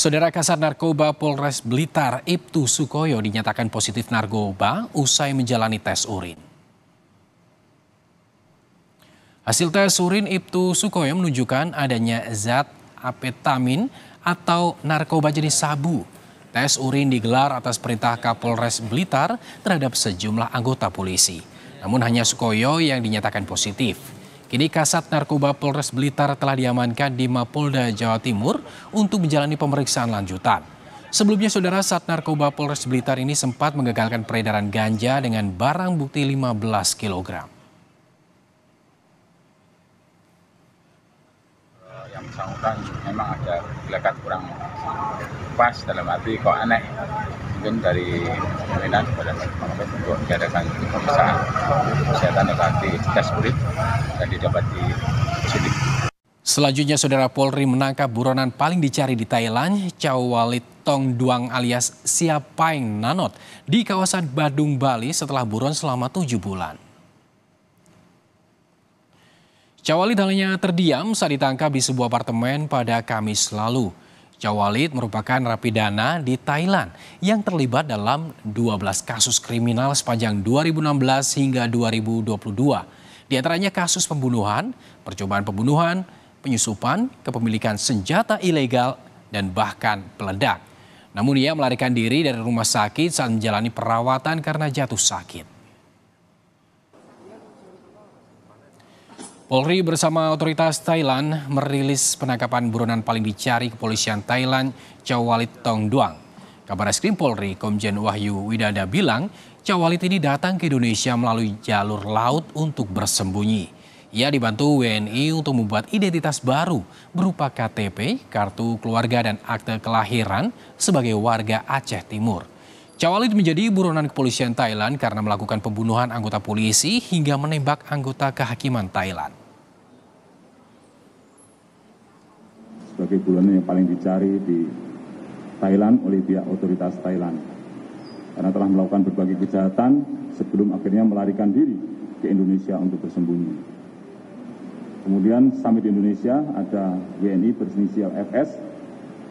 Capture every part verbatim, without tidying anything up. Saudara Kasat Narkoba Polres Blitar, I P T U Sukoyo dinyatakan positif narkoba usai menjalani tes urin. Hasil tes urin I P T U Sukoyo menunjukkan adanya zat amphetamine atau narkoba jenis sabu. Tes urin digelar atas perintah Kapolres Blitar terhadap sejumlah anggota polisi. Namun hanya Sukoyo yang dinyatakan positif. Kini Kasat Narkoba Polres Blitar telah diamankan di Mapolda Jawa Timur untuk menjalani pemeriksaan lanjutan. Sebelumnya Saudara Sat Narkoba Polres Blitar ini sempat menggagalkan peredaran ganja dengan barang bukti lima belas kilogram. Yang bersangkutan memang ada gelagat kurang pas dalam arti kok aneh. Mungkin dari pemerintahan kepada masyarakat untuk diadakan pemeriksaan kesehatan nanti tes urin dan didapat di sini. Selanjutnya Saudara Polri menangkap buronan paling dicari di Thailand, Chaowalit Thongduang alias Siapain Nanot di kawasan Badung Bali setelah buron selama tujuh bulan. Chaowalit hanya terdiam saat ditangkap di sebuah apartemen pada Kamis lalu. Chaowalit merupakan narapidana di Thailand yang terlibat dalam dua belas kasus kriminal sepanjang dua ribu enam belas hingga dua ribu dua puluh dua. Di antaranya kasus pembunuhan, percobaan pembunuhan, penyusupan, kepemilikan senjata ilegal, dan bahkan peledak. Namun ia melarikan diri dari rumah sakit saat menjalani perawatan karena jatuh sakit. Polri bersama otoritas Thailand merilis penangkapan buronan paling dicari kepolisian Thailand, Chaowalit Thongduang. Kabareskrim Polri Komjen Wahyu Widada bilang, Chaowalit ini datang ke Indonesia melalui jalur laut untuk bersembunyi. Ia dibantu W N I untuk membuat identitas baru berupa K T P, kartu keluarga dan akte kelahiran sebagai warga Aceh Timur. Chaowalit menjadi buronan kepolisian Thailand karena melakukan pembunuhan anggota polisi hingga menembak anggota kehakiman Thailand. Sebagai buronan yang paling dicari di Thailand oleh pihak otoritas Thailand karena telah melakukan berbagai kejahatan sebelum akhirnya melarikan diri ke Indonesia untuk bersembunyi. Kemudian sampai di Indonesia ada W N I berinisial F S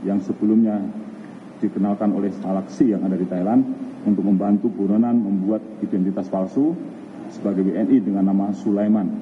yang sebelumnya dikenalkan oleh Salaksi yang ada di Thailand untuk membantu buronan membuat identitas palsu sebagai W N I dengan nama Sulaiman.